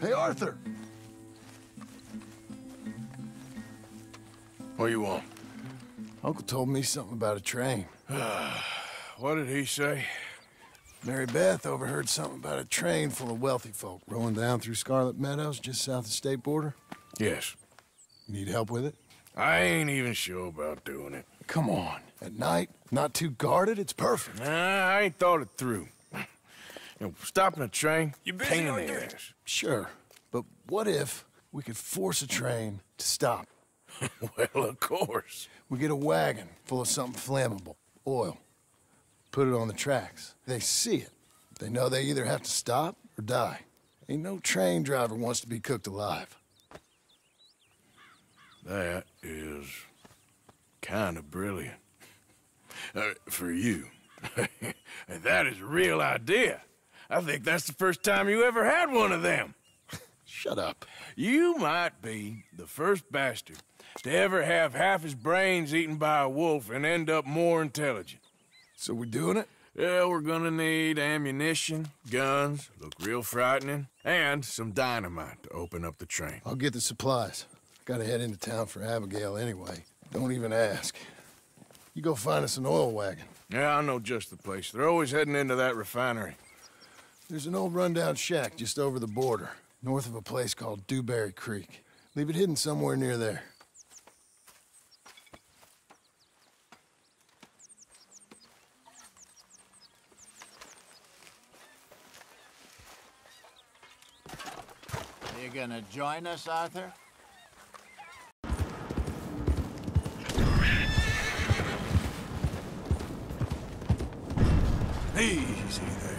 Hey, Arthur! What do you want? Uncle told me something about a train. What did he say? Mary Beth overheard something about a train full of wealthy folk rolling down through Scarlet Meadows just south of the state border? Yes. Need help with it? I ain't even sure about doing it. Come on. At night, not too guarded, it's perfect. Nah, I ain't thought it through. You know, stopping a train, you're pain in the ass. Sure, but what if we could force a train to stop? Well, of course. We get a wagon full of something flammable, oil. Put it on the tracks. They see it. They know they either have to stop or die. Ain't no train driver wants to be cooked alive. That is kind of brilliant. For you. That is a real idea. I think that's the first time you ever had one of them. Shut up. You might be the first bastard to ever have half his brains eaten by a wolf and end up more intelligent. So we're doing it? Yeah, we're gonna need ammunition, guns, look real frightening, and some dynamite to open up the train. I'll get the supplies. Gotta head into town for Abigail anyway. Don't even ask. You go find us an oil wagon. Yeah, I know just the place. They're always heading into that refinery. There's an old rundown shack just over the border, north of a place called Dewberry Creek. Leave it hidden somewhere near there. Are you gonna join us, Arthur? Easy there.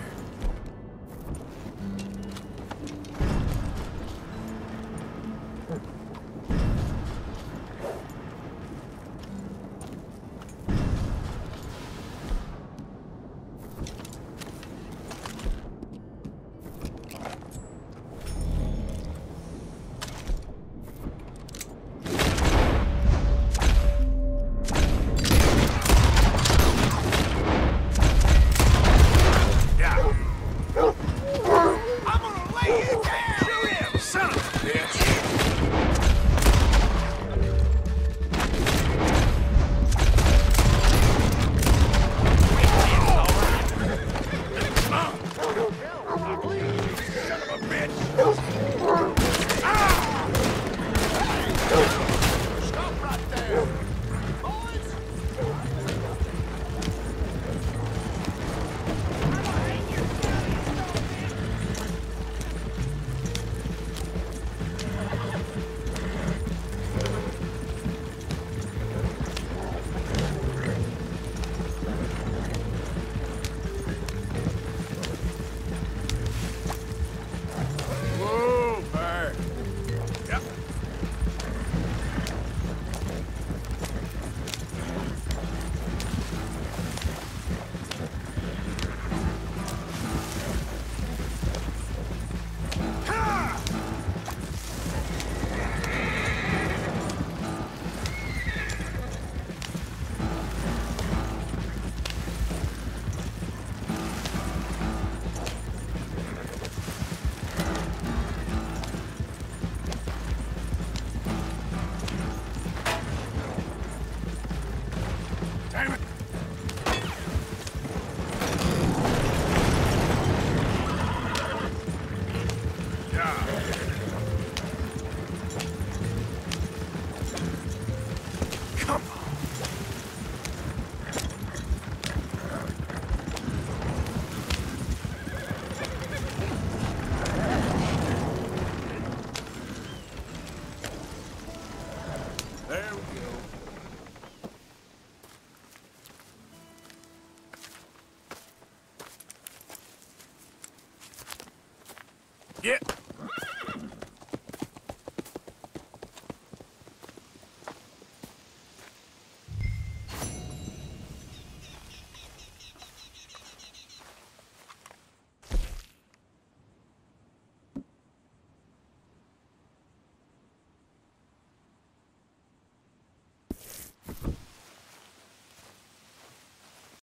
Yeah.